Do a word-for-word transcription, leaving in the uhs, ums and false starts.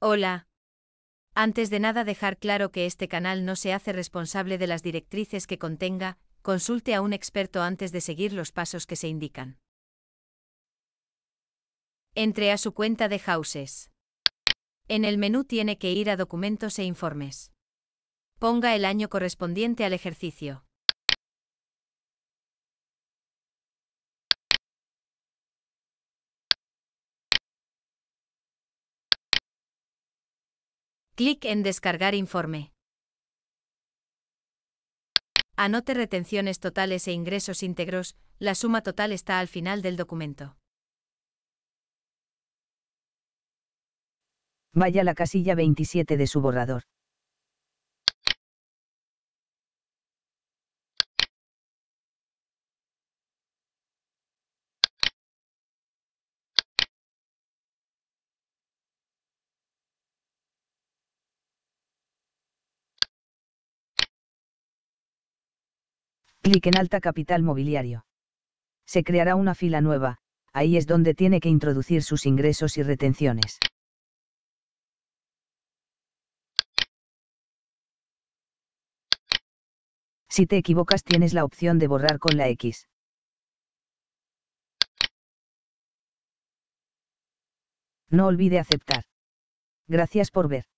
Hola. Antes de nada, dejar claro que este canal no se hace responsable de las directrices que contenga. Consulte a un experto antes de seguir los pasos que se indican. Entre a su cuenta de Housers. En el menú tiene que ir a Documentos e Informes. Ponga el año correspondiente al ejercicio. Clic en Descargar informe. Anote retenciones totales e ingresos íntegros, la suma total está al final del documento. Vaya a la casilla veintisiete de su borrador. Clic en Alta Capital Mobiliario. Se creará una fila nueva, ahí es donde tiene que introducir sus ingresos y retenciones. Si te equivocas tienes la opción de borrar con la X. No olvide aceptar. Gracias por ver.